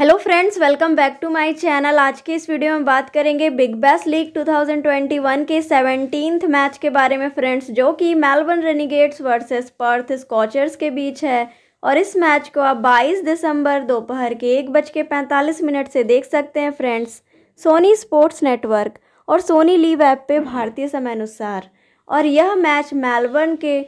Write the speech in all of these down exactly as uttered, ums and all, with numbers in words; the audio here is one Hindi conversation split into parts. Hello friends, welcome back to my channel. आज के इस वीडियो में बात करेंगे बिग बैश लीग दो हज़ार इक्कीस के सत्रहवें मैच के बारे में फ्रेंड्स, जो कि Melbourne Renegades versus Perth Scorchers के बीच है। और इस मैच को आप बाईस दिसंबर दोपहर के एक बज के पैंतालीस मिनट से देख सकते हैं फ्रेंड्स, सोनी स्पोर्ट्स नेटवर्क और सोनी लीव ऐप पे भारतीय समयानुसार। और यह मैच मेलबर्न के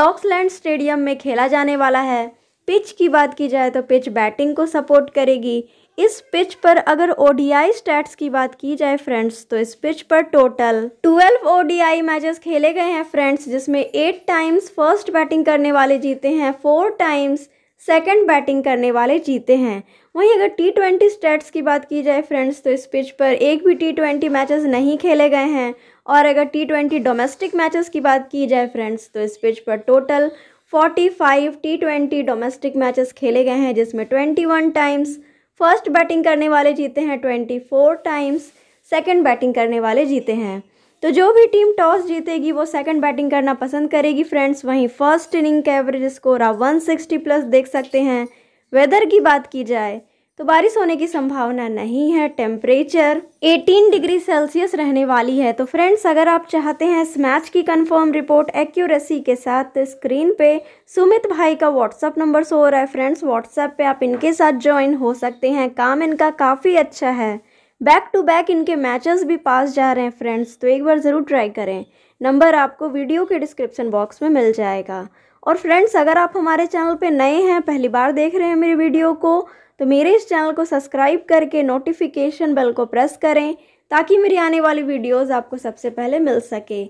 डॉकलैंड स्टेडियम में खेला जाने वाला है। पिच की बात की जाए तो पिच बैटिंग को सपोर्ट करेगी। इस पिच पर अगर ओडीआई स्टैट्स की बात की जाए फ्रेंड्स, तो इस पिच पर टोटल बारह ओडीआई मैचेस खेले गए हैं फ्रेंड्स, जिसमें आठ टाइम्स फर्स्ट बैटिंग करने वाले जीते हैं, चार टाइम्स सेकंड बैटिंग करने वाले जीते हैं। वहीं अगर टी ट्वेंटी स्टैट्स की बात की जाए फ्रेंड्स, तो इस पिच पर एक भी टी ट्वेंटी मैचेस नहीं खेले गए हैं। और अगर टी ट्वेंटी डोमेस्टिक मैचेस की बात की जाए फ्रेंड्स, तो इस पिच पर टोटल पैंतालीस टी ट्वेंटी डोमेस्टिक मैचेस खेले गए हैं, जिसमें इक्कीस टाइम्स फर्स्ट बैटिंग करने वाले जीते हैं, चौबीस टाइम्स सेकंड बैटिंग करने वाले जीते हैं। तो जो भी टीम टॉस जीतेगी वो सेकंड बैटिंग करना पसंद करेगी फ्रेंड्स। वहीं फर्स्ट इनिंग का एवरेज स्कोर आप एक सौ साठ प्लस देख सकते हैं। वेदर की बात की जाए तो बारिश होने की संभावना नहीं है। टेम्परेचर अठारह डिग्री सेल्सियस रहने वाली है। तो फ्रेंड्स, अगर आप चाहते हैं इस मैच की कंफर्म रिपोर्ट एक्यूरेसी के साथ, तो स्क्रीन पे सुमित भाई का व्हाट्सएप नंबर शो रहा है फ्रेंड्स। व्हाट्सएप पे आप इनके साथ ज्वाइन हो सकते हैं। काम इनका काफ़ी अच्छा है, बैक टू बैक इनके मैचेस भी पास जा रहे हैं फ्रेंड्स, तो एक बार ज़रूर ट्राई करें। नंबर आपको वीडियो के डिस्क्रिप्शन बॉक्स में मिल जाएगा। और फ्रेंड्स, अगर आप हमारे चैनल पर नए हैं, पहली बार देख रहे हैं मेरी वीडियो को, तो मेरे इस चैनल को सब्सक्राइब करके नोटिफिकेशन बेल को प्रेस करें, ताकि मेरी आने वाली वीडियोस आपको सबसे पहले मिल सके।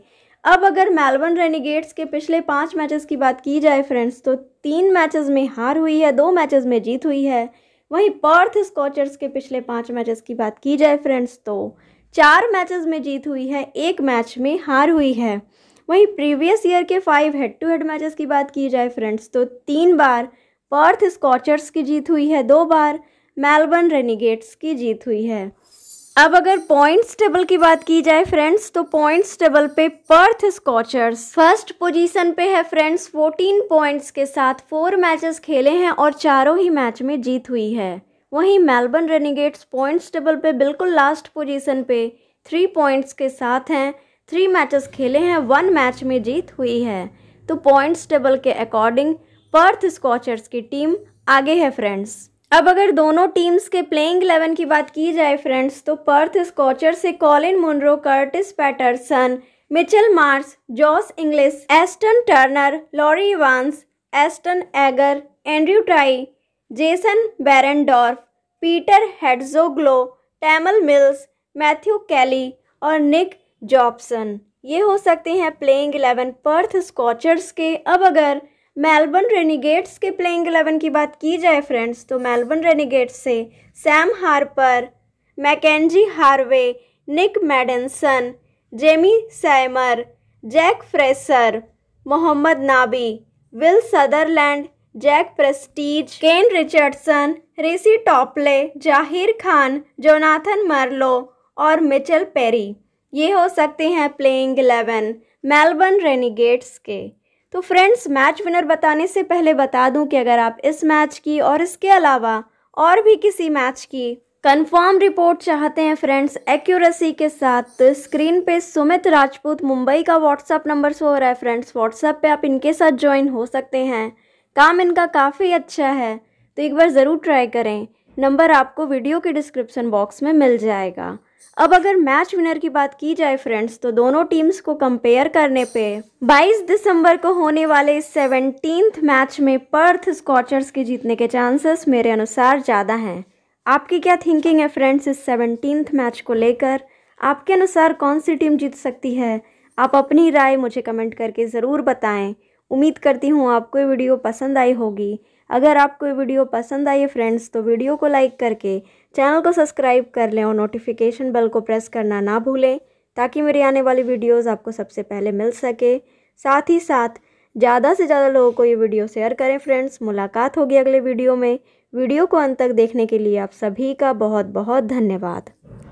अब अगर मेलबर्न रेनिगेट्स के पिछले पाँच मैचेस की बात की जाए फ्रेंड्स, तो तीन मैचेस में हार हुई है, दो मैचेस में जीत हुई है। वहीं पर्थ स्कॉचर्स के पिछले पाँच मैचेस की बात की जाए फ्रेंड्स, तो चार मैचेस में जीत हुई है, एक मैच में हार हुई है। वहीं प्रीवियस ईयर के five head to head matches की बात की जाए फ्रेंड्स, तो तीन बार पर्थ स्कॉचर्स की जीत हुई है, दो बार मेलबर्न रेनिगेट्स की जीत हुई है। अब अगर पॉइंट्स टेबल की बात की जाए फ्रेंड्स, तो पॉइंट्स टेबल पे पर्थ स्कॉचर्स फर्स्ट पोजीशन पे है फ्रेंड्स, चौदह पॉइंट्स के साथ। फोर मैचेस खेले हैं और चारों ही मैच में जीत हुई है। वहीं मेलबर्न रेनिगेट्स पॉइंट्स टेबल पे बिल्कुल लास्ट पोजीशन पे थ्री पॉइंट्स के साथ हैं। थ्री मैचेस खेले हैं, वन मैच में जीत हुई है। तो पॉइंट्स टेबल के अकॉर्डिंग पर्थ स्कॉचर्स की टीम आगे है फ्रेंड्स। अब अगर दोनों टीम्स के प्लेइंग इलेवन की बात की जाए फ्रेंड्स, तो पर्थ स्कॉचर्स से Colin Munro, Curtis Patterson, Mitchell Marsh, Josh Inglis, Ashton Turner, Laurie Evans, Ashton Agar, Andrew Tye, Jason Behrendorff, Peter Hatzoglou, Tymal Mills, Matthew Kelly और निक जॉब्सन, ये हो सकते हैं प्लेइंग इलेवन पर्थ स्कॉचर्स के। अब अगर मेलबर्न रेनिगेट्स के प्लेइंग इलेवन की बात की जाए फ्रेंड्स, तो मेलबर्न रेनिगेट्स से Sam Harper, Mackenzie Harvey, Nic Maddinson, Jamie सैमर, Jack Fraser, Mohammad Nabi, Will Sutherland, Jack Prestwidge, Kane Richardson, Reece Topley, Zahir Khan, Jonathan मर्लो और मिचेल पेरी, ये हो सकते हैं प्लेइंग इलेवन मेलबर्न रेनिगेट्स के। तो फ्रेंड्स, मैच विनर बताने से पहले बता दूं कि अगर आप इस मैच की और इसके अलावा और भी किसी मैच की कंफर्म रिपोर्ट चाहते हैं फ्रेंड्स एक्यूरेसी के साथ, तो स्क्रीन पे सुमित राजपूत मुंबई का व्हाट्सएप नंबर शो हो रहा है फ्रेंड्स। व्हाट्सएप पे आप इनके साथ ज्वाइन हो सकते हैं। काम इनका काफ़ी अच्छा है, तो एक बार ज़रूर ट्राई करें। नंबर आपको वीडियो के डिस्क्रिप्शन बॉक्स में मिल जाएगा। अब अगर मैच विनर की बात की जाए फ्रेंड्स, तो दोनों टीम्स को कंपेयर करने पे बाईस दिसंबर को होने वाले सत्रहवें मैच में पर्थ स्कॉचर्स के जीतने के चांसेस मेरे अनुसार ज़्यादा हैं। आपकी क्या थिंकिंग है फ्रेंड्स इस सत्रहवें मैच को लेकर? आपके अनुसार कौन सी टीम जीत सकती है? आप अपनी राय मुझे कमेंट करके ज़रूर बताएं। उम्मीद करती हूँ आपको ये वीडियो पसंद आई होगी। अगर आपको ये वीडियो पसंद आई है फ्रेंड्स, तो वीडियो को लाइक करके चैनल को सब्सक्राइब कर लें और नोटिफिकेशन बेल को प्रेस करना ना भूलें, ताकि मेरी आने वाली वीडियोस आपको सबसे पहले मिल सके। साथ ही साथ ज़्यादा से ज़्यादा लोगों को ये वीडियो शेयर करें फ्रेंड्स। मुलाकात होगी अगले वीडियो में। वीडियो को अंत तक देखने के लिए आप सभी का बहुत बहुत धन्यवाद।